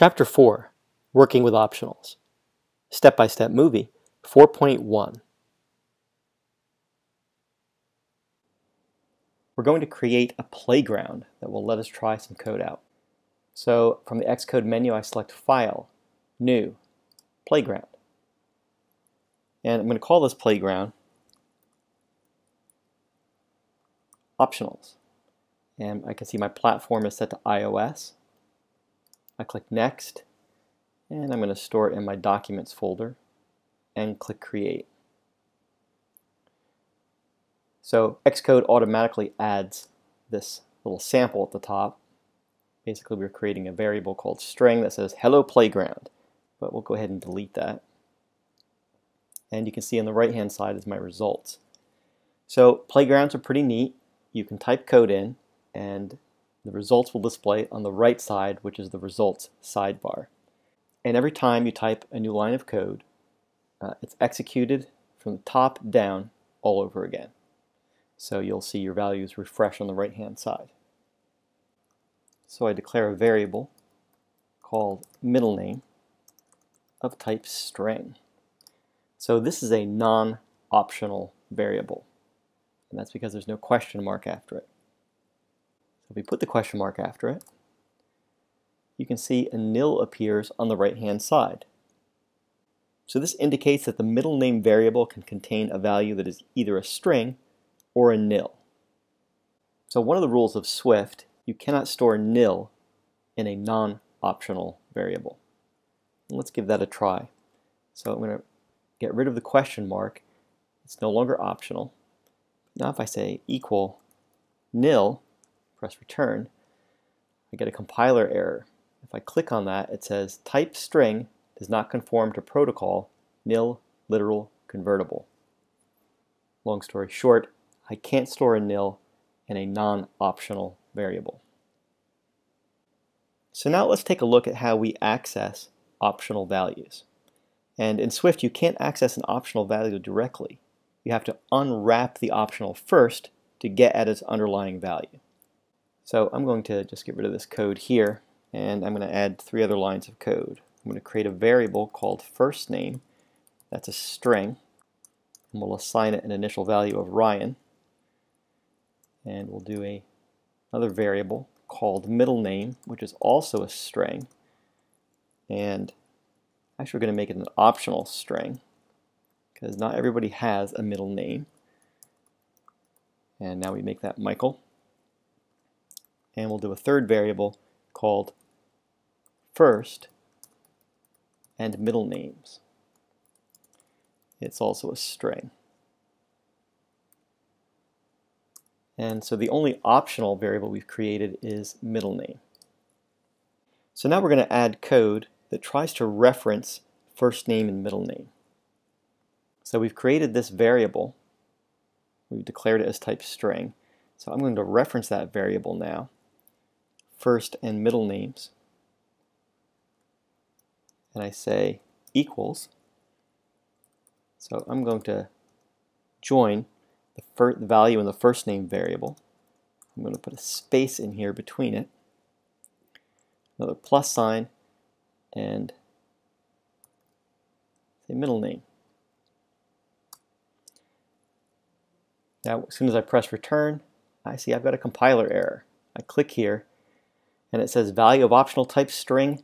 Chapter 4, Working with Optionals, Step-by-Step Movie 4.1. We're going to create a playground that will let us try some code out. So from the Xcode menu, I select File, New, Playground. And I'm going to call this playground Optionals. And I can see my platform is set to iOS. I click Next, and I'm going to store it in my Documents folder, and click Create. So Xcode automatically adds this little sample at the top. Basically, we're creating a variable called string that says hello playground, but we'll go ahead and delete that. And you can see on the right-hand side is my results. So playgrounds are pretty neat. You can type code in, and the results will display on the right side, which is the results sidebar. And every time you type a new line of code, it's executed from the top down all over again. So you'll see your values refresh on the right-hand side. So I declare a variable called middle name of type string. So this is a non-optional variable, and that's because there's no question mark after it. If we put the question mark after it, you can see a nil appears on the right-hand side. So this indicates that the middle name variable can contain a value that is either a string or a nil. So one of the rules of Swift, you cannot store nil in a non-optional variable. And let's give that a try. So I'm going to get rid of the question mark. It's no longer optional. Now if I say equal nil, press return, I get a compiler error. If I click on that, it says type string does not conform to protocol NilLiteralConvertible. Long story short, I can't store a nil in a non-optional variable. So now let's take a look at how we access optional values. And in Swift, you can't access an optional value directly. You have to unwrap the optional first to get at its underlying value. So I'm going to just get rid of this code here, and I'm going to add three other lines of code. I'm going to create a variable called first name. That's a string, and we'll assign it an initial value of Ryan. And we'll do another variable called middle name, which is also a string. And actually, we're going to make it an optional string, because not everybody has a middle name. And now we make that Michael. And we'll do a third variable called first and middle names. It's also a string. And so the only optional variable we've created is middle name. So now we're going to add code that tries to reference first name and middle name. So we've created this variable. We've declared it as type string. So I'm going to reference that variable now. First and middle names, and I say equals. So I'm going to join the value in the first name variable. I'm going to put a space in here between it, another plus sign, and say middle name. Now as soon as I press return, I see I've got a compiler error. I click here, and it says value of optional type string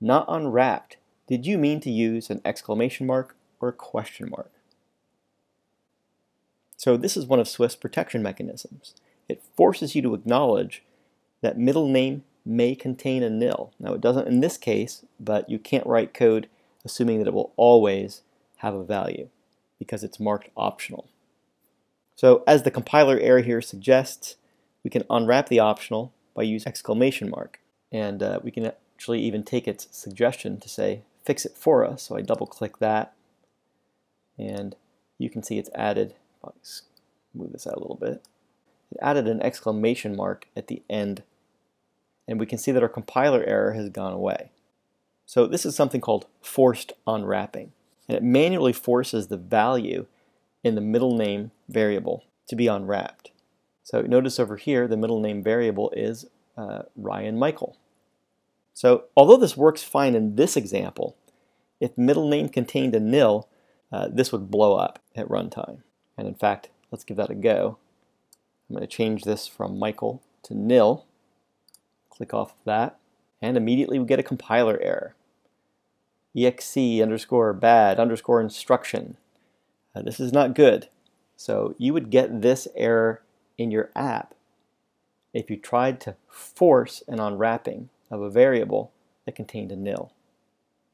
not unwrapped. Did you mean to use an exclamation mark or a question mark? So this is one of Swift's protection mechanisms. It forces you to acknowledge that middle name may contain a nil. Now it doesn't in this case, but you can't write code assuming that it will always have a value because it's marked optional. So as the compiler error here suggests, we can unwrap the optional by using exclamation mark. And we can actually even take its suggestion to say, fix it for us. So I double click that, and you can see it's added, let's move this out a little bit. It added an exclamation mark at the end, and we can see that our compiler error has gone away. So this is something called forced unwrapping, and it manually forces the value in the middle name variable to be unwrapped. So notice over here the middle name variable is Ryan Michael. So although this works fine in this example, if middle name contained a nil, this would blow up at runtime. And in fact, let's give that a go. I'm going to change this from Michael to nil. Click off of that, and immediately we get a compiler error. EXC_BAD_INSTRUCTION. This is not good. So you would get this error in your app if you tried to force an unwrapping of a variable that contained a nil.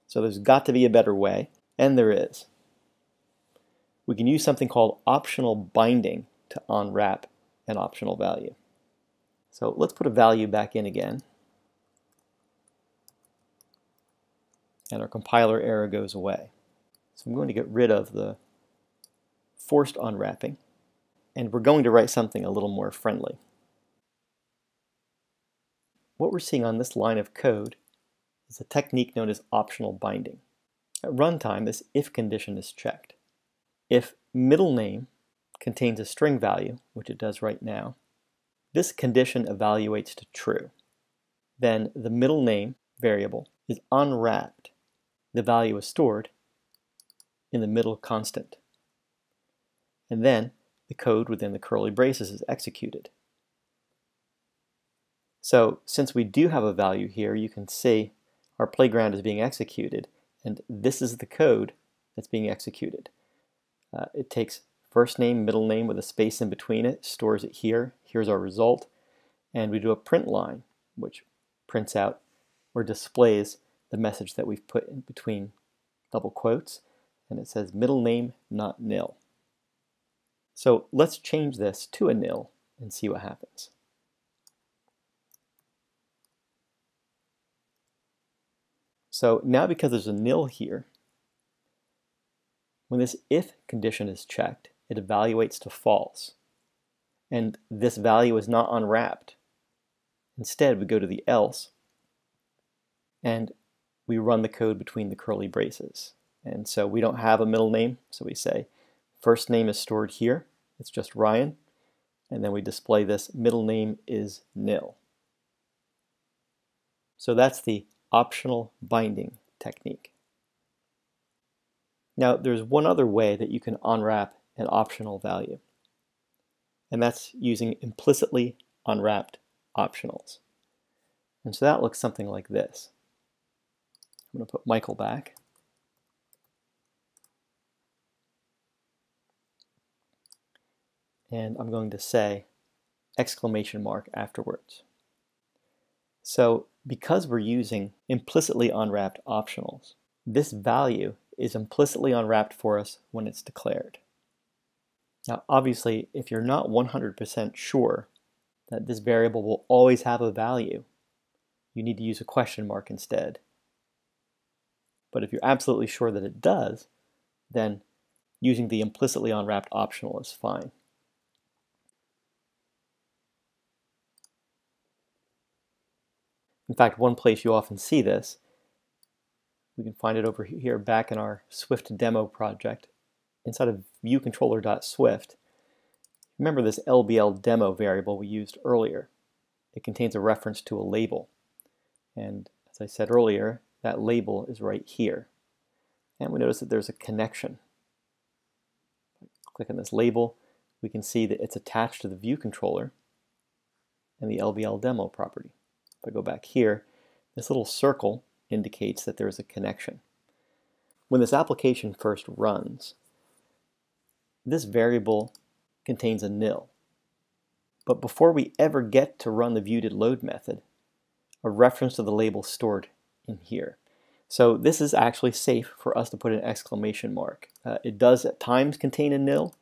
So there's got to be a better way, and there is. We can use something called optional binding to unwrap an optional value. So let's put a value back in again, and our compiler error goes away. So I'm going to get rid of the forced unwrapping, and we're going to write something a little more friendly. What we're seeing on this line of code is a technique known as optional binding. At runtime, this if condition is checked. If middle name contains a string value, which it does right now, this condition evaluates to true. Then the middle name variable is unwrapped. The value is stored in the middle constant. And then the code within the curly braces is executed. So since we do have a value here, you can see our playground is being executed, and this is the code that's being executed. It takes first name, middle name with a space in between it, stores it here, here's our result, and we do a print line, which prints out or displays the message that we've put in between double quotes, and it says middle name not nil. So let's change this to a nil and see what happens. So now because there's a nil here, when this if condition is checked, it evaluates to false. And this value is not unwrapped. Instead, we go to the else, and we run the code between the curly braces. And so we don't have a middle name, so we say first name is stored here, it's just Ryan, and then we display this middle name is nil. So that's the optional binding technique. Now, there's one other way that you can unwrap an optional value, and that's using implicitly unwrapped optionals. And so that looks something like this. I'm going to put Michael back. And I'm going to say exclamation mark afterwards. So because we're using implicitly unwrapped optionals, this value is implicitly unwrapped for us when it's declared. Now, obviously, if you're not 100% sure that this variable will always have a value, you need to use a question mark instead. But if you're absolutely sure that it does, then using the implicitly unwrapped optional is fine. In fact, one place you often see this, we can find it over here back in our Swift demo project inside of viewcontroller.swift. Remember this LBL demo variable we used earlier. It contains a reference to a label. And as I said earlier, that label is right here. And we notice that there's a connection. Click on this label, we can see that it's attached to the view controller and the LBL demo property. If I go back here, this little circle indicates that there is a connection. When this application first runs, this variable contains a nil. But before we ever get to run the viewDidLoad method, a reference to the label is stored in here. So this is actually safe for us to put an exclamation mark. It does at times contain a nil,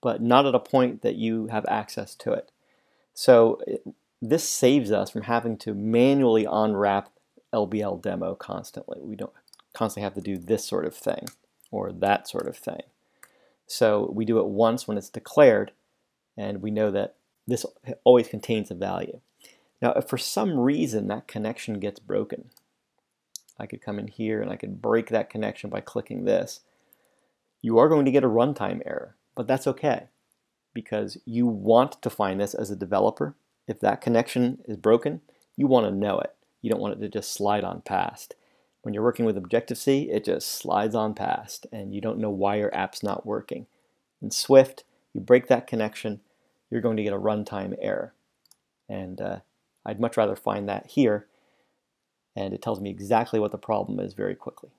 but not at a point that you have access to it. So this saves us from having to manually unwrap LBL demo constantly. We don't constantly have to do this sort of thing or that sort of thing. So we do it once when it's declared, and we know that this always contains a value. Now, if for some reason that connection gets broken, I could come in here and I could break that connection by clicking this. You are going to get a runtime error, but that's okay, because you want to find this as a developer. If that connection is broken, you want to know it. You don't want it to just slide on past. When you're working with Objective-C, it just slides on past and you don't know why your app's not working. In Swift, you break that connection, you're going to get a runtime error. And I'd much rather find that here, and it tells me exactly what the problem is very quickly.